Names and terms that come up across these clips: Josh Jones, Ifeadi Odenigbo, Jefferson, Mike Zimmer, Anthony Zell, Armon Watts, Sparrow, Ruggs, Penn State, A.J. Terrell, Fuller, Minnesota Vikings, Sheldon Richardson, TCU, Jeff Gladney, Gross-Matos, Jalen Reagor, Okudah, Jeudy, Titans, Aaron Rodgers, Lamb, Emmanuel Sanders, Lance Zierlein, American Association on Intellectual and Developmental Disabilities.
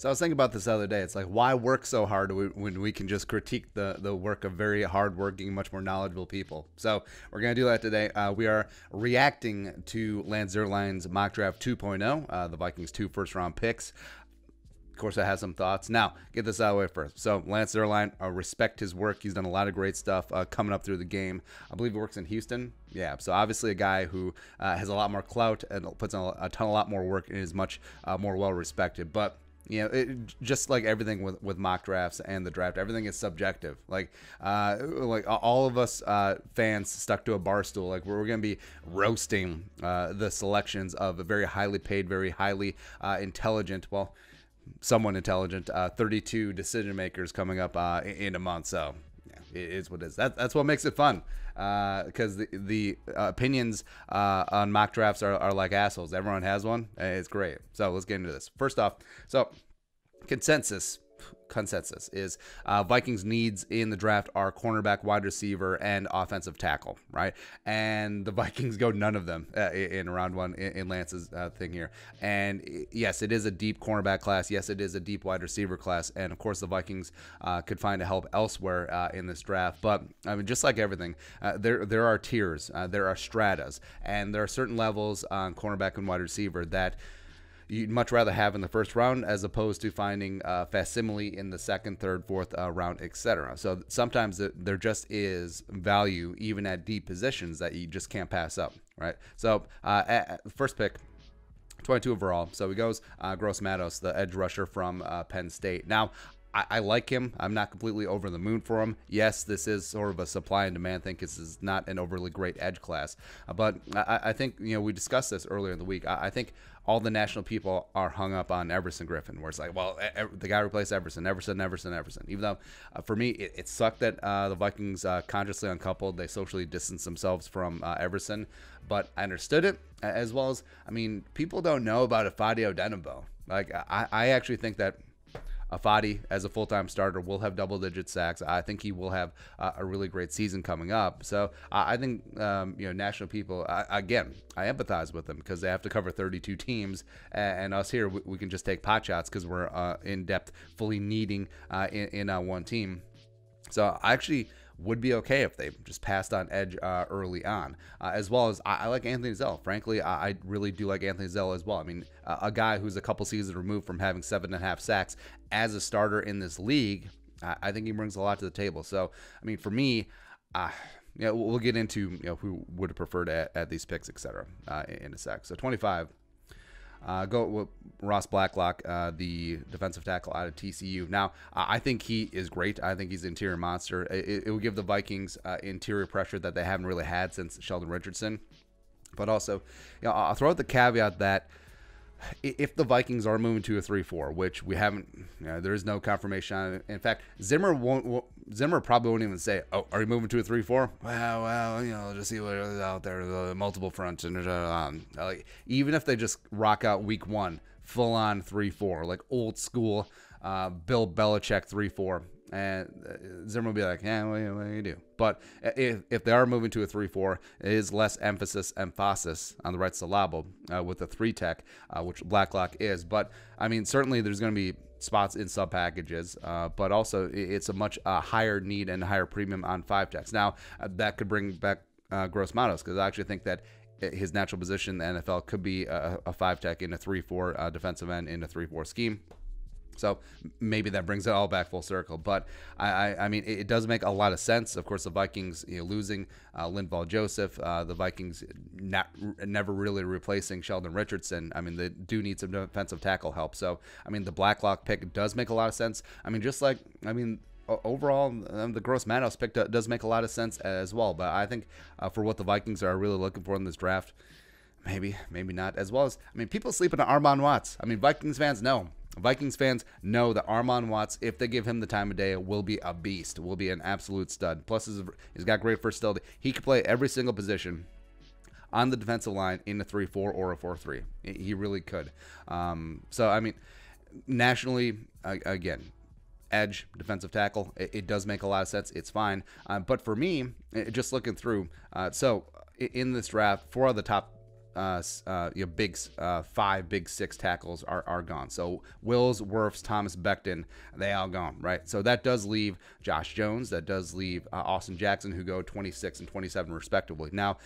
So I was thinking about this the other day. It's like, why work so hard when we can just critique the work of very hardworking, much more knowledgeable people? So we're going to do that today. We are reacting to Lance Zierlein's mock draft 2.0, the Vikings' 2 first-round picks. Of course, I have some thoughts. Now, get this out of the way first. So Lance Zierlein, respect his work. He's done a lot of great stuff coming up through the game. I believe he works in Houston. Yeah, so obviously a guy who has a lot more clout and puts in a lot more work and is much more well-respected. But you know, just like everything with mock drafts and the draft, everything is subjective. Like all of us fans stuck to a bar stool, like we're going to be roasting the selections of a very highly paid, very highly intelligent, well, somewhat intelligent, 32 decision makers coming up in a month. So yeah, it is what it is. That's what makes it fun. Because the opinions on mock drafts are like assholes. Everyone has one. It's great. So let's get into this. First off, so consensus is Vikings needs in the draft are cornerback, wide receiver, and offensive tackle, right? And the Vikings go none of them in round one in Lance's thing here. And yes, it is a deep cornerback class. Yes, it is a deep wide receiver class. And of course, the Vikings could find a help elsewhere in this draft. But I mean, just like everything, there are tiers, there are stratas, and there are certain levels on cornerback and wide receiver that you'd much rather have in the first round as opposed to finding facsimile in the second, third, fourth round, etc. So sometimes there just is value even at deep positions that you just can't pass up, right? So first pick, 22 overall. So he goes Gross-Matos, the edge rusher from Penn State. Now, I like him. I'm not completely over the moon for him. Yes, this is sort of a supply and demand thing because this is not an overly great edge class. But I think, you know, we discussed this earlier in the week. I think all the national people are hung up on Everson Griffen, where it's like, well, the guy replaced Everson. Even though, for me, it sucked that the Vikings consciously uncoupled. They socially distanced themselves from Everson. But I understood it, as well as, I mean, people don't know about Ifeadi Odenigbo. Like, I actually think that Ifeadi, as a full-time starter, will have double-digit sacks. I think he will have a really great season coming up. So I think you know, national people, again, I empathize with them because they have to cover 32 teams, and us here, we can just take pot shots because we're in depth, fully needing in one team. So I actually would be okay if they just passed on edge early on, as well as I like Anthony Zell. Frankly, I really do like Anthony Zell as well. I mean, a guy who's a couple seasons removed from having 7.5 sacks as a starter in this league, I think he brings a lot to the table. So, I mean, for me, you know, we'll get into, you know, who would have preferred at these picks, etc., in a sec. So 25. Go with Ross Blacklock, the defensive tackle out of TCU. Now, I think he is great. I think he's an interior monster. It will give the Vikings interior pressure that they haven't really had since Sheldon Richardson. But also, you know, I'll throw out the caveat that if the Vikings are moving to a 3-4, which we haven't, you know, there is no confirmation on it. In fact, Zimmer probably won't even say, "Oh, are you moving to a 3-4?" Well, you know, just see what is out there, the multiple fronts, and like, even if they just rock out week one, full on 3-4, like old school Bill Belichick 3-4. And Zimmer will be like, yeah, what do you do? But if they are moving to a 3-4, it is less emphasis on the right syllable with a 3-tech, which Blacklock is. But, I mean, certainly there's going to be spots in sub packages, but also it's a much higher need and higher premium on 5-techs. Now, that could bring back Gross-Matos, because I actually think that his natural position in the NFL could be a 5-tech in a 3-4 defensive end in a 3-4 scheme. So maybe that brings it all back full circle. But, I mean, it does make a lot of sense. Of course, the Vikings, you know, losing Linval Joseph, the Vikings never really replacing Sheldon Richardson. I mean, they do need some defensive tackle help. So, I mean, the Blacklock pick does make a lot of sense. I mean, just like, I mean, overall, the Gross-Matos pick does make a lot of sense as well. But I think for what the Vikings are really looking for in this draft, maybe not. As well as, I mean, people sleeping on Armon Watts. I mean, Vikings fans know that Armon Watts, if they give him the time of day, will be a beast, will be an absolute stud. Plus, he's got great versatility. He can play every single position on the defensive line in a 3-4 or a 4-3. He really could. So, I mean, nationally, again, edge, defensive tackle, it does make a lot of sense. It's fine. But for me, just looking through, so in this draft, 4 of the top big six tackles are gone. So Wills, Wirfs, Thomas, Becton, they all gone, right? So that does leave Josh Jones. That does leave Austin Jackson, who go 26 and 27 respectively. Now,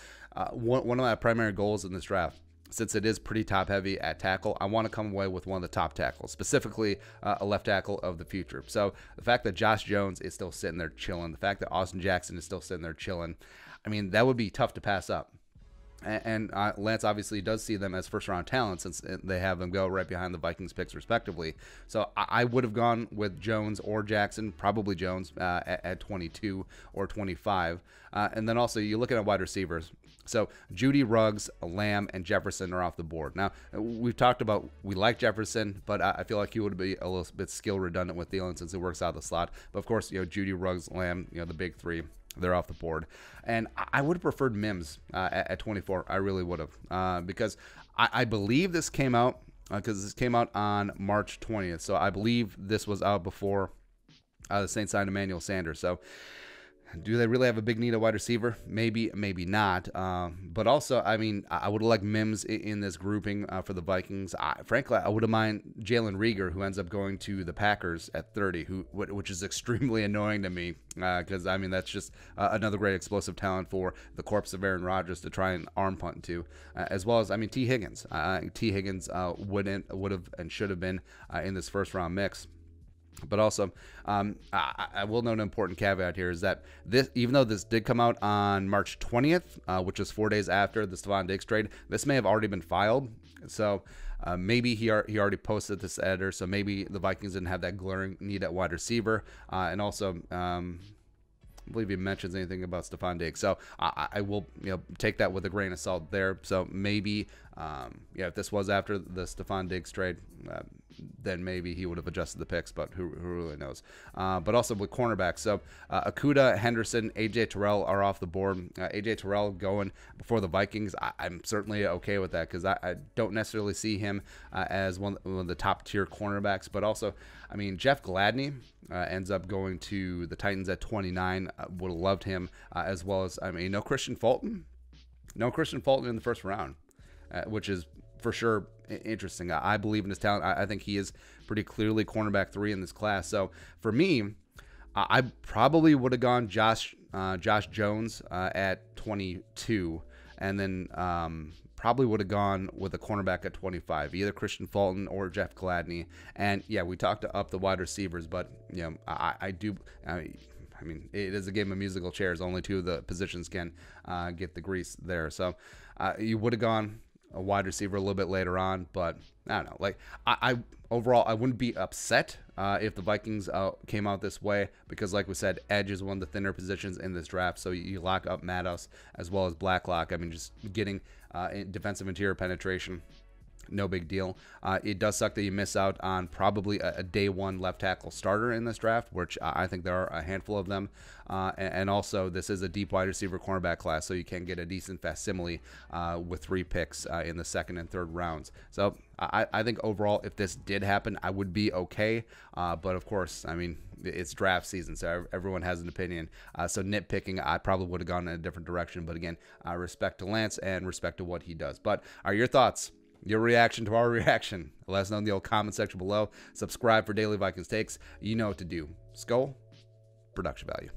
one of my primary goals in this draft, since it is pretty top heavy at tackle, I want to come away with one of the top tackles, specifically a left tackle of the future. So the fact that Josh Jones is still sitting there chilling, the fact that Austin Jackson is still sitting there chilling, I mean, that would be tough to pass up. And Lance obviously does see them as first-round talent, since they have them go right behind the Vikings picks respectively. So I would have gone with Jones or Jackson, probably Jones at 22 or 25. And then also you look at wide receivers. So Jeudy, Ruggs, Lamb, and Jefferson are off the board. Now, we've talked about we like Jefferson, but I feel like he would be a little bit skill redundant with Thielen since he works out of the slot. But, of course, you know, Jeudy, Ruggs, Lamb, you know, the big three. They're off the board. And I would have preferred Mims at 24. I really would have, because I believe this came out, because this came out on March 20th. So I believe this was out before the Saints signed Emmanuel Sanders. So do they really have a big need at wide receiver? Maybe, maybe not. But also, I mean, I would have liked Mims in this grouping for the Vikings. Frankly, I would have mind Jalen Reagor, who ends up going to the Packers at 30, which is extremely annoying to me because, I mean, that's just another great explosive talent for the corpse of Aaron Rodgers to try and arm punt to, as well as, I mean, T. Higgins. T. Higgins would have and should have been in this first-round mix. But also, I will note an important caveat here is that this, even though this did come out on March 20th, which is 4 days after the Stephon Diggs trade, this may have already been filed. So maybe he already posted this editor, so maybe the Vikings didn't have that glaring need at wide receiver. And also, I believe he mentions anything about Stephon Diggs, so I will, you know, take that with a grain of salt there. So maybe, yeah, if this was after the Stephon Diggs trade, then maybe he would have adjusted the picks, but who really knows? But also with cornerbacks, so Okudah, Henderson, A.J. Terrell are off the board. A.J. Terrell going before the Vikings, I'm certainly okay with that because I don't necessarily see him as one of the top tier cornerbacks. But also, I mean, Jeff Gladney ends up going to the Titans at 29. Would have loved him, as well as, I mean, no Christian Fulton in the first round, which is for sure interesting. I believe in his talent. I think he is pretty clearly cornerback 3 in this class. So for me, I probably would have gone Josh Jones at 22, and then probably would have gone with a cornerback at 25, either Christian Fulton or Jeff Gladney. And yeah, we talked up the wide receivers, but you know, I mean, it is a game of musical chairs. Only two of the positions can get the grease there. So you would have gone a wide receiver a little bit later on, but I don't know. Like I overall, I wouldn't be upset if the Vikings came out this way, because like we said, edge is one of the thinner positions in this draft. So you lock up Matos as well as Blacklock. I mean, just getting defensive interior penetration, no big deal. It does suck that you miss out on probably a day one left tackle starter in this draft, which I think there are a handful of them. And also, this is a deep wide receiver cornerback class, so you can get a decent facsimile with 3 picks in the second and third rounds. So I think overall, if this did happen, I would be okay. But of course, I mean, it's draft season, so everyone has an opinion. So nitpicking, I probably would have gone in a different direction. But again, respect to Lance and respect to what he does. But are your thoughts? Your reaction to our reaction? Let us know in the old comment section below. Subscribe for daily Vikings takes. You know what to do. Skol, production value.